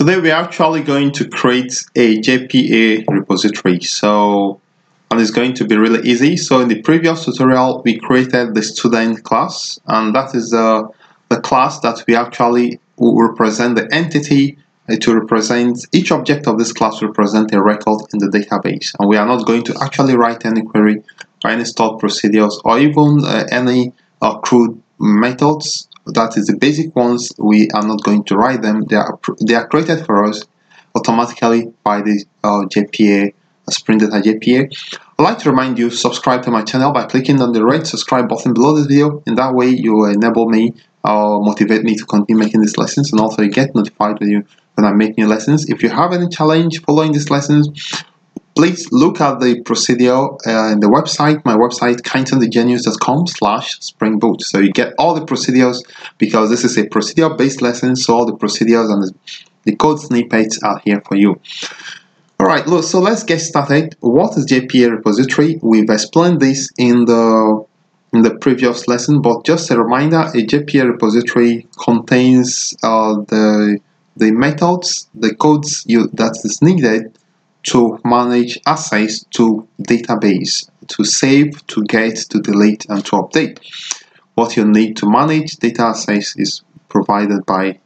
Today we're actually going to create a JPA repository. And it's going to be really easy. So in the previous tutorial, we created the student class, and that is the class that we actually will represent the entity to represent each object of this class will represent a record in the database. And we are not going to actually write any query or any stored procedures or even any CRUD methods. That is the basic ones. We are not going to write them. They are created for us automatically by the JPA. Spring Data JPA. I'd like to remind you, subscribe to my channel by clicking on the red subscribe button below this video. In that way, you enable me or motivate me to continue making these lessons, and also you get notified when I make new lessons. If you have any challenge following these lessons, please look at the procedure in the website, my website, kindonthegenius.com/springboot. So you get all the procedures, because this is a procedure-based lesson, so all the procedures and the code snippets are here for you. Alright, look, so let's get started. What is JPA repository? We've explained this in the previous lesson, but just a reminder, a JPA repository contains the methods, the codes that is needed to manage access to database, to save, to get, to delete, and to update. What you need to manage data access is provided by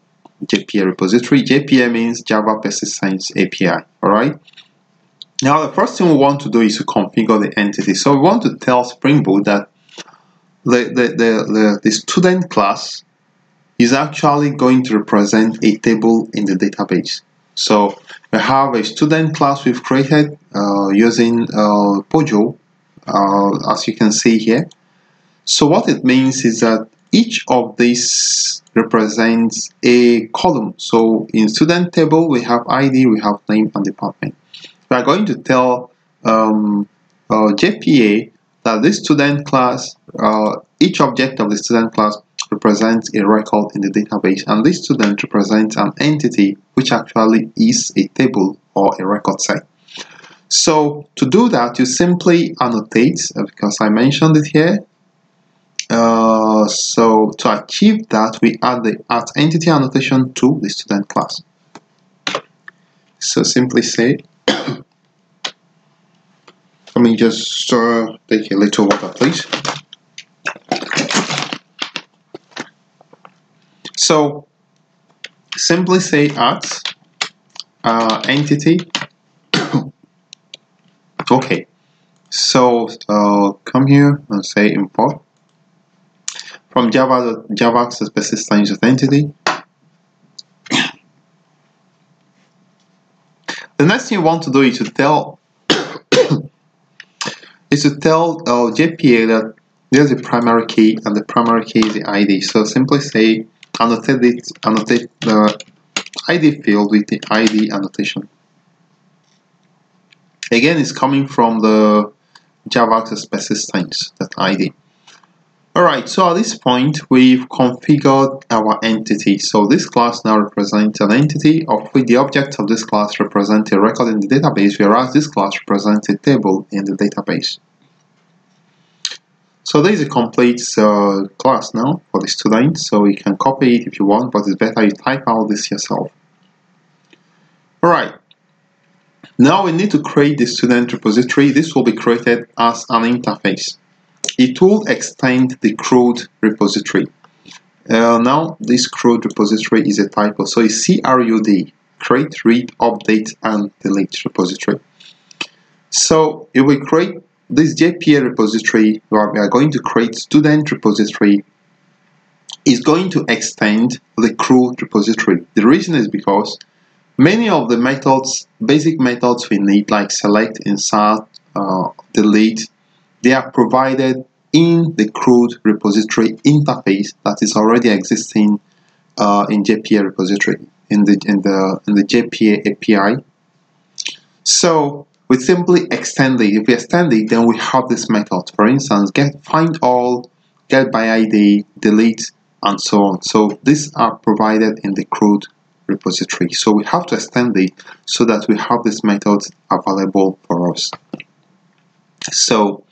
JPA repository. JPA means Java Persistence API. Alright. Now the first thing we want to do is to configure the entity. So we want to tell Spring Boot that the student class is actually going to represent a table in the database. So we have a student class we've created using POJO, as you can see here. So what it means is that each of these represents a column. So in student table, we have ID, we have name and department. We are going to tell JPA that this student class, each object of the student class represents a record in the database, and this student represents an entity which actually is a table or a record set. So to do that, you simply annotate, because I mentioned it here. So to achieve that, we add the @entity annotation to the student class. So simply say, let me just take a little water, please. So simply say @entity. Okay. So come here and say import. From Java access persistence entity. The next thing you want to do is to tell JPA that there's a primary key, and the primary key is the ID. So simply say annotate the ID field with the ID annotation. Again, it's coming from the Java access persistence, that ID. Alright, so at this point, we've configured our entity. So this class now represents an entity of which the object of this class represents a record in the database, whereas this class represents a table in the database. So this is a complete class now for the student, so you can copy it if you want, but it's better you type out this yourself. Alright, now we need to create the student repository. This will be created as an interface. It will extend the CRUD repository. Now, this CRUD repository is a typo, so it's CRUD, create, read, update, and delete repository. So, if we create this JPA repository, where we are going to create student repository, is going to extend the CRUD repository. The reason is because many of the methods, basic methods we need, like select, insert, delete, they are provided in the CRUD repository interface that is already existing in JPA repository, in the JPA API. So we simply extend it. If we extend it, then we have this method. For instance, get find all, get by ID, delete, and so on. So these are provided in the CRUD repository. So we have to extend it so that we have these methods available for us. So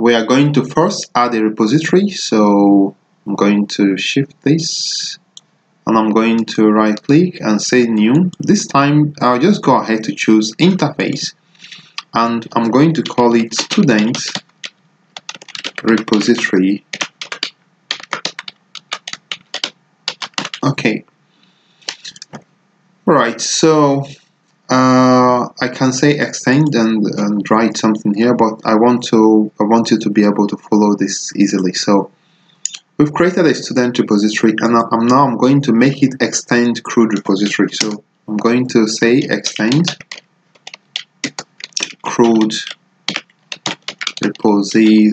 we are going to first add a repository, so I'm going to shift this and I'm going to right click and say new. This time I'll just go ahead to choose interface, and I'm going to call it student repository. Okay. Alright, so I can say extend and write something here, but I want you to be able to follow this easily. So we've created a student repository, and I'm now going to make it extend CRUD repository. So I'm going to say extend CRUD repository.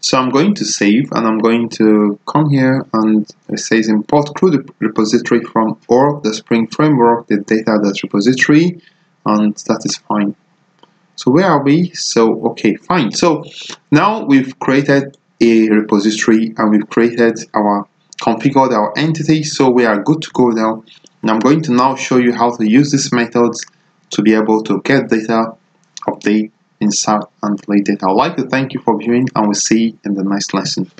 So I'm going to save, and I'm going to come here, and it says import CRUD repository from or the Spring Framework, the data.repository, and that is fine. So where are we? So, okay, fine. So now we've created a repository, and we've created our, configured our entity, so we are good to go now. And I'm going to now show you how to use these methods to be able to get data, update, insert and delete data. I'd like to thank you for viewing, and we'll see you in the next lesson.